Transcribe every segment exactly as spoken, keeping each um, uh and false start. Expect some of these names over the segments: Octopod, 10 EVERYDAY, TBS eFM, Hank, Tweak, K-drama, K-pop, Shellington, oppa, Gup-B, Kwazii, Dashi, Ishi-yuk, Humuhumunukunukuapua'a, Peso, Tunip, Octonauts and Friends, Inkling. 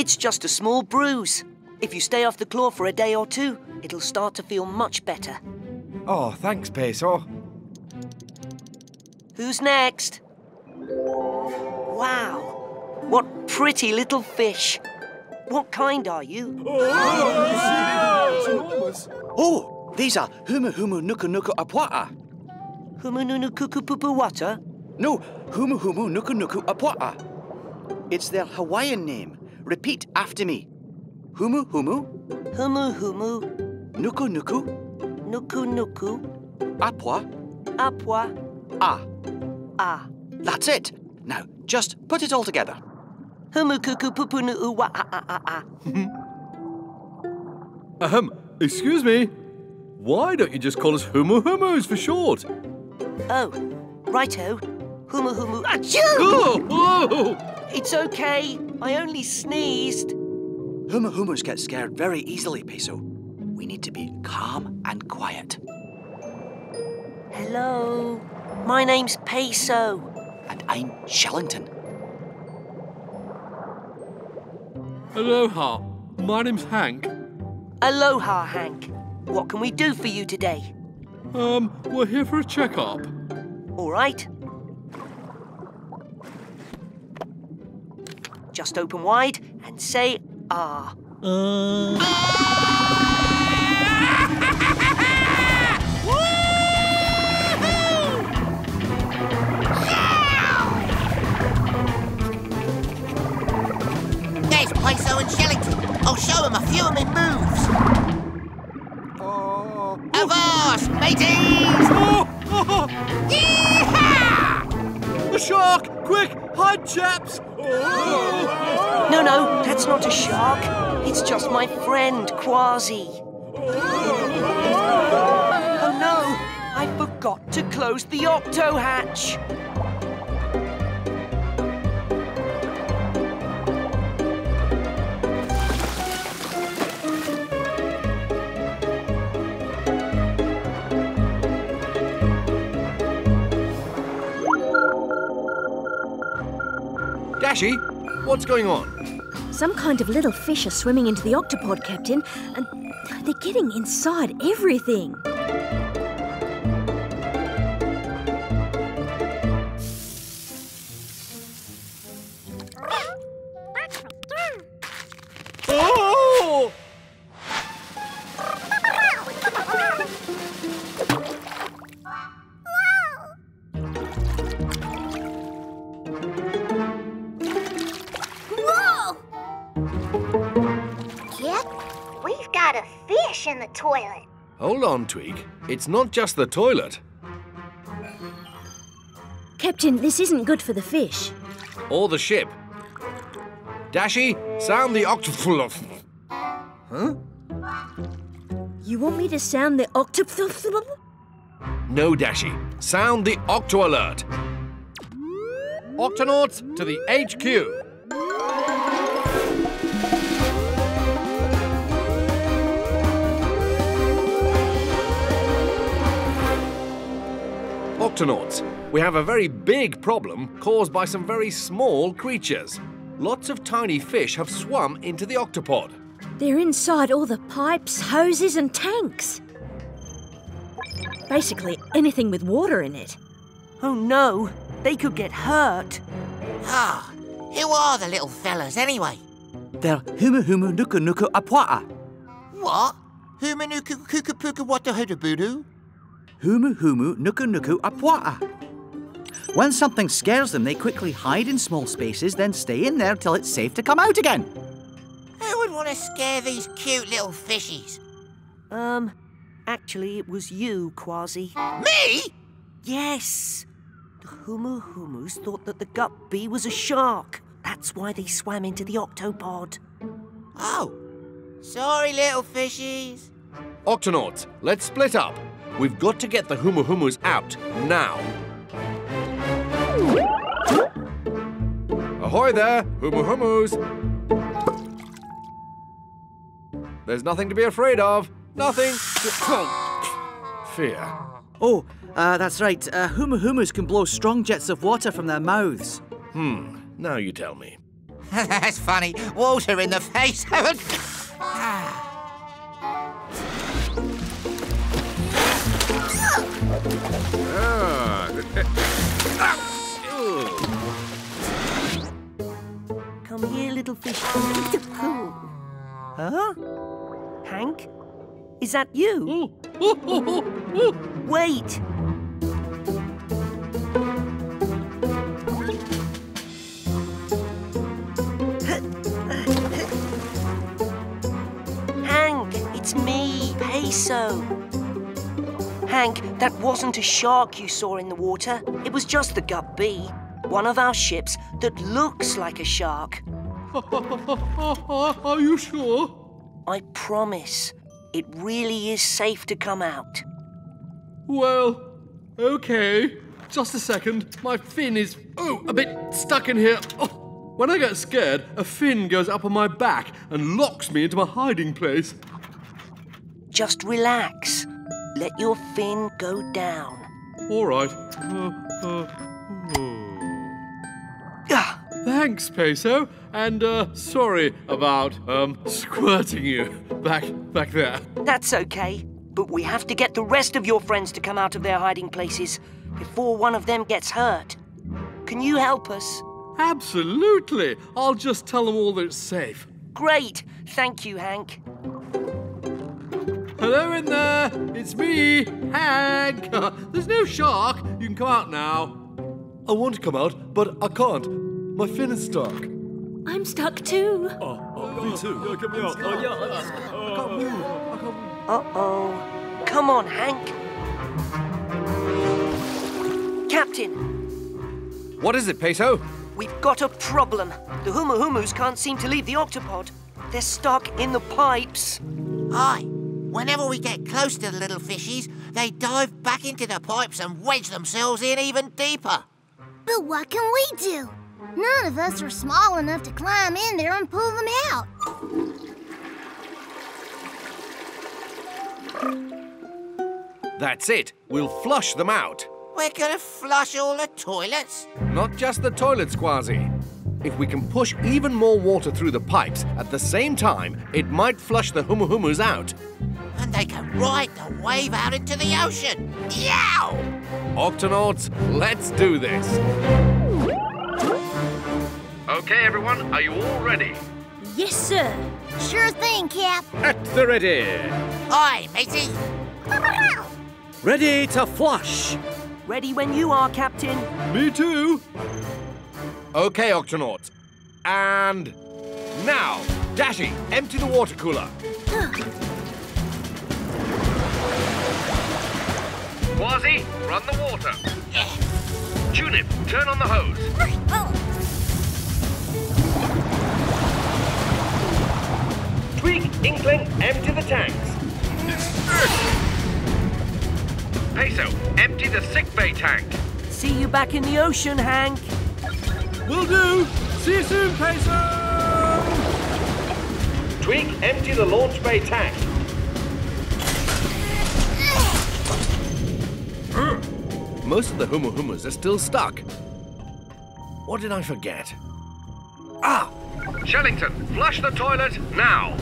It's just a small bruise. If you stay off the claw for a day or two, it'll start to feel much better. Oh, thanks, Peso. Who's next? Wow, what pretty little fish. What kind are you? Oh, these are Humuhumunukunukuapua'a. Humuhumunukunukuapua'a? No, Humuhumunukunukuapua'a. It's their Hawaiian name. Repeat after me. Humu humu. Humu humu. Nuku nuku. Nuku nuku. Apua. Apua. Ah. Ah. That's it. Now just put it all together. Humu kuku pupunu wa a a a a. Ahem. Excuse me. Why don't you just call us Humu Humus for short? Oh, righto. Humu humu. Achoo! Oh, oh. It's okay. I only sneezed. Humuhumus get scared very easily, Peso. We need to be calm and quiet. Hello. My name's Peso. And I'm Shellington. Aloha. My name's Hank. Aloha, Hank. What can we do for you today? Um, we're here for a checkup. All right. Just open wide and say ah. Uh. There's Peso and Shellington. I'll show them a few of my moves. Uh. Avast, mateys! Oh, oh, oh. Yee-haw! The shark! Quick, hide, chaps! No, no, that's not a shark. It's just my friend, Kwazii. Oh no, I forgot to close the octo hatch. Dashi, what's going on? Some kind of little fish are swimming into the octopod, Captain, and they're getting inside everything. Oh! A fish in the toilet. Hold on, Tweak. It's not just the toilet. Captain, this isn't good for the fish. Or the ship. Dashi, sound the octopluff. Huh? You want me to sound the octopluff? No, Dashi. Sound the octo alert. Octonauts to the H Q. Octonauts, we have a very big problem caused by some very small creatures. Lots of tiny fish have swum into the octopod. They're inside all the pipes, hoses and tanks. Basically, anything with water in it. Oh no, they could get hurt. Ah, who are the little fellas anyway? They're Humuhumunukunukuapua'a. What? Humuhumunukunukuapua'a? Humu humu nuku nuku apua'a. When something scares them, they quickly hide in small spaces, then stay in there till it's safe to come out again. Who would want to scare these cute little fishies? Um, actually, it was you, Kwazii. Me? Yes. The Humu Humus thought that the Gup-B was a shark. That's why they swam into the octopod. Oh. Sorry, little fishies. Octonauts, let's split up. We've got to get the Humuhumus out now. Ahoy there, Humuhumus. There's nothing to be afraid of. Nothing to fear. Oh, uh, that's right. Uh, Humuhumus can blow strong jets of water from their mouths. Hmm, now you tell me. That's funny. Water in the face. Come here, little fish. Huh? Hank? Is that you? Wait! Hank, it's me, Peso. Hank, that wasn't a shark you saw in the water. It was just the Gup-B, one of our ships that looks like a shark. Are you sure? I promise. It really is safe to come out. Well, okay. Just a second. My fin is, oh, a bit stuck in here. Oh. When I get scared, a fin goes up on my back and locks me into my hiding place. Just relax. Let your fin go down. All right. Uh, uh, oh. Thanks, Peso, and uh, sorry about um, squirting you back back there. That's okay, but we have to get the rest of your friends to come out of their hiding places before one of them gets hurt. Can you help us? Absolutely. I'll just tell them all that it's safe. Great. Thank you, Hank. Hello in there. It's me, Hank. There's no shark. You can come out now. I want to come out, but I can't. My fin is stuck. I'm stuck too. Oh, oh me too. Oh, get me out. Oh, yeah, I'm stuck. I can't move. I can't move. Uh-oh. Come on, Hank. Captain. What is it, Peso? We've got a problem. The Humuhumus can't seem to leave the Octopod. They're stuck in the pipes. Aye. Whenever we get close to the little fishies, they dive back into the pipes and wedge themselves in even deeper. But what can we do? None of us are small enough to climb in there and pull them out. That's it. We'll flush them out. We're gonna flush all the toilets? Not just the toilets, Kwazii. If we can push even more water through the pipes at the same time, it might flush the Humuhumus out. And they can ride the wave out into the ocean. Yow! Octonauts, let's do this. Okay, everyone, are you all ready? Yes, sir. Sure thing, Cap. At the ready. Aye, matey. Ready to flush. Ready when you are, Captain. Me too. Okay, Octonauts. And now, Dashi, empty the water cooler. Kwazii, run the water. Tunip, turn on the hose. Oh. Tweak, Inkling, empty the tanks. Peso, empty the sickbay tank. See you back in the ocean, Hank. Will do. See you soon, Peso. Tweak, empty the launch bay tank. Most of the Humuhumus are still stuck. What did I forget? Ah! Shellington, flush the toilet now!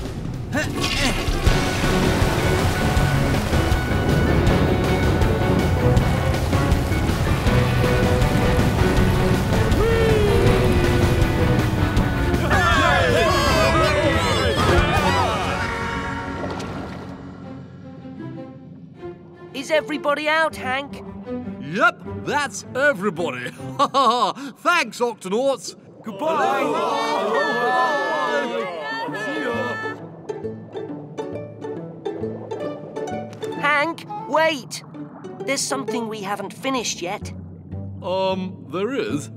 Is everybody out, Hank? Yep, that's everybody. Thanks, Octonauts. Goodbye. Goodbye. Hank, wait. There's something we haven't finished yet. Um, there is?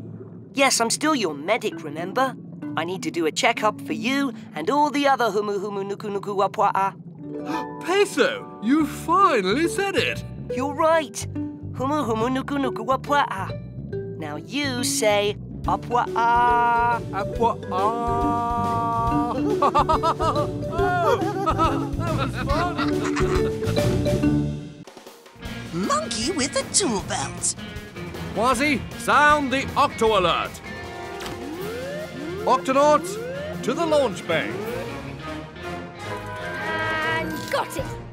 Yes, I'm still your medic, remember? I need to do a checkup for you and all the other Humuhumunukunukuapua'a. Peso, you finally said it. You're right. Humuhumunukunukuapua'a. Now you say... Apua'a! Apua'a! Oh, that was fun! Monkey with a tool belt. Kwazii, sound the octo alert. Octonauts, to the launch bay. And got it!